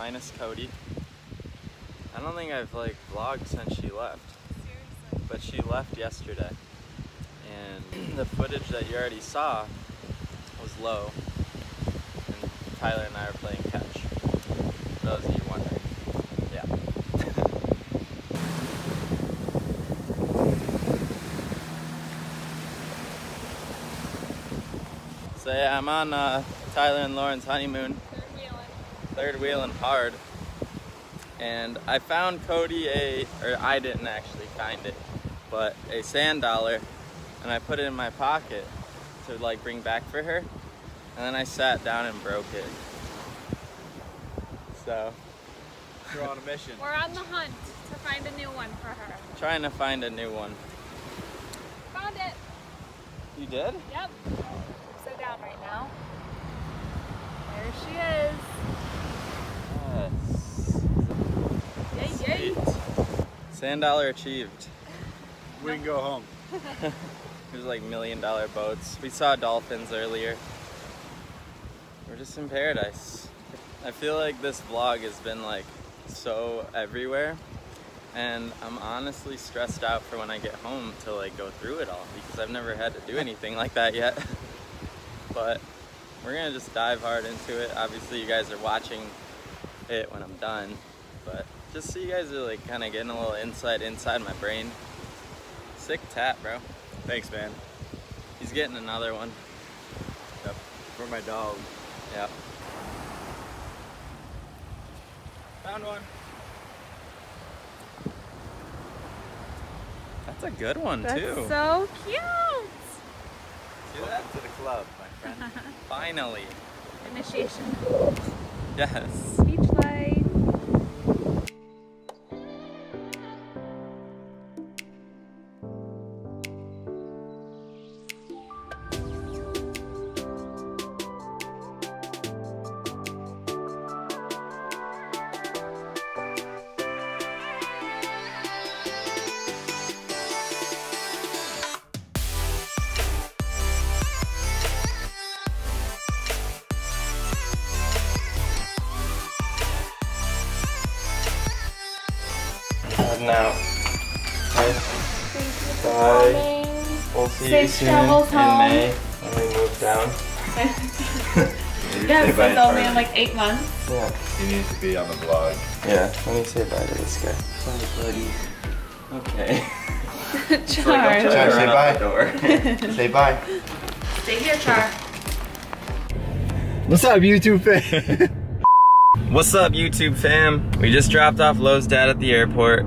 minus Cody. I don't think I've like vlogged since she left. Seriously. But she left yesterday, and the footage that you already saw was low, and Tyler and I were playing catch. For those of you wondering, yeah. So yeah, I'm on Tyler and Lauren's honeymoon. Third wheeling hard. And I found Cody I didn't actually find it, but a sand dollar, and I put it in my pocket to like bring back for her, and then I sat down and broke it. So. We're on a mission. We're on the hunt to find a new one for her. Trying to find a new one. Found it. You did? Yep. I'm so down right now. There she is. Yes. Sweet. Sand dollar achieved. We can go home. It was like $1 million boats. We saw dolphins earlier. We're just in paradise. I feel like this vlog has been like so everywhere, and I'm honestly stressed out for when I get home to like go through it all, because I've never had to do anything like that yet. But we're gonna just dive hard into it. Obviously you guys are watching it when I'm done, but just so you guys are like kind of getting a little insight inside my brain. Sick tap, bro. Thanks, man. He's getting another one. Yep. For my dog. Yep. Found one. That's a good one. That's too. So cute. See that? Welcome to the club, my friend. Finally. Initiation. Yes. Beach light. Now, bye. We'll see you soon in May when we move down. Yeah, it's only in like 8 months. Yeah. He needs to be on the vlog. Yeah. Let me say bye to this guy. Bye, buddy. Okay. Char. Like, Char, say bye. Door. Say bye. Stay here, Char. What's up, YouTube fam? What's up, YouTube fam? We just dropped off Lowe's dad at the airport.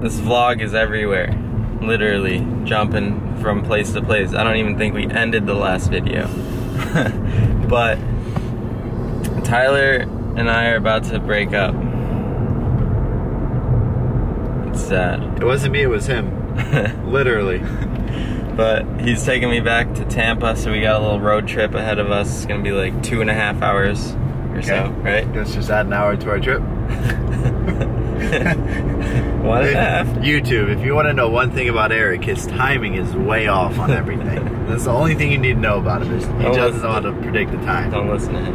This vlog is everywhere, literally jumping from place to place. I don't even think we ended the last video. But Tyler and I are about to break up. It's sad. It wasn't me, it was him, literally. But he's taking me back to Tampa, so we got a little road trip ahead of us. It's gonna be like 2.5 hours or so, right? Let's just add an hour to our trip. What if, YouTube, if you want to know one thing about Eric, his timing is way off on everything. That's the only thing you need to know about him, is he doesn't know how to predict the time. Don't listen to him.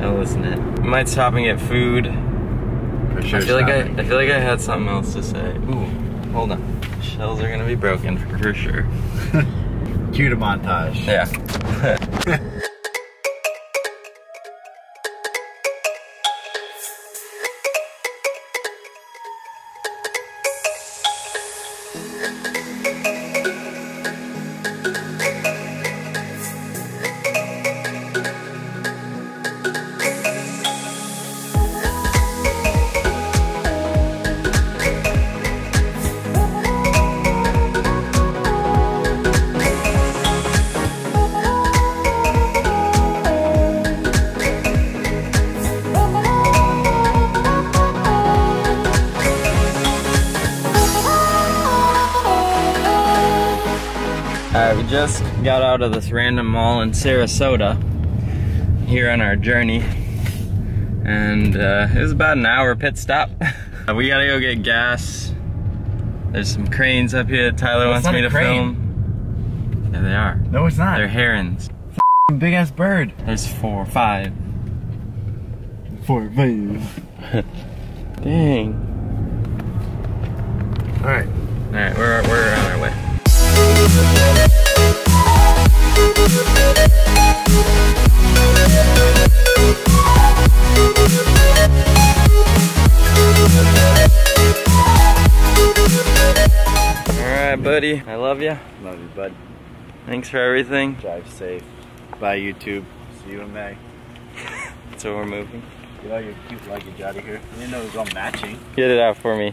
Don't listen to him. Am I stopping at food? For sure. I feel like I had something else to say. Ooh, hold on. Shells are gonna be broken for sure. Cue to montage. Yeah. Alright, we just got out of this random mall in Sarasota here on our journey, and it was about an hour pit stop. We gotta go get gas. There's some cranes up here that Tyler wants me to film. There they are. No, it's not. They're herons. It's a big ass bird. There's 4 or 5. 4 or 5. Dang. Alright. Alright, we're on our way. Alright, buddy. I love you. Love you, bud. Thanks for everything. Drive safe. Bye, YouTube. See you in May. So we're moving. Get all your cute luggage out of here. I didn't know it was all matching. Get it out for me.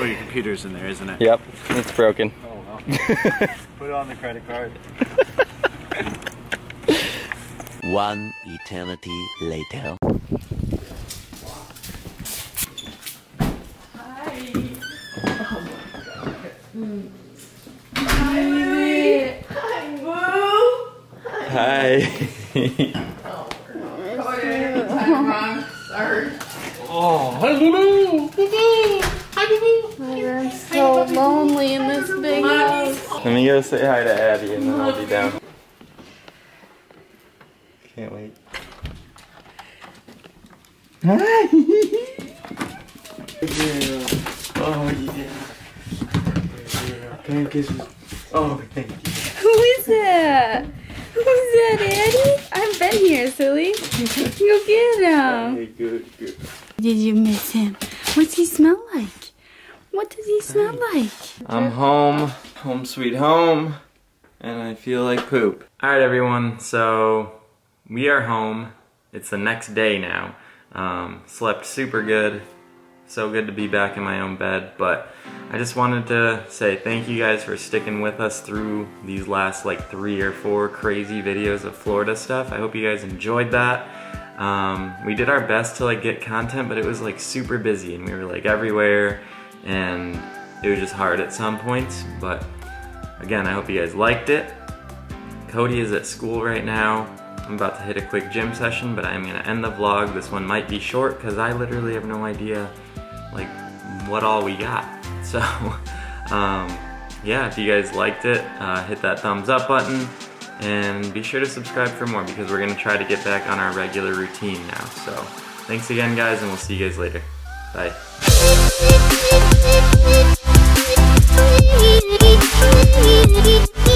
Oh, your computer's in there, isn't it? Yep, it's broken. Oh, well. Put it on the credit card. 1 eternity later. Hi. Oh my God. Mm. Hi, baby. Hi, boo. Hi. Hi. Oh, I'm sorry. Oh, hi, boo. I'm so lonely in this big house. Let me go say hi to Abby and then I'll be down. Can't wait. Hi! Oh yeah. Can I kiss you? Oh, thank you. Who is that? Who's that, Eddie? I've been here, silly. Go get him. Hey, good, good. Did you miss him? What's he smell like? What does he smell like? I'm home, home sweet home, and I feel like poop. Alright everyone, so we are home. It's the next day now. Slept super good. So good to be back in my own bed, but I just wanted to say thank you guys for sticking with us through these last like 3 or 4 crazy videos of Florida stuff. I hope you guys enjoyed that. We did our best to like get content, but it was like super busy and we were like everywhere. And it was just hard at some points, but again, I hope you guys liked it. Cody is at school right now. I'm about to hit a quick gym session, but I'm gonna end the vlog. This one might be short because I literally have no idea like what all we got. So yeah, if you guys liked it, hit that thumbs up button and be sure to subscribe for more because we're gonna try to get back on our regular routine now. So thanks again guys, and we'll see you guys later. Bye. We'll be right back.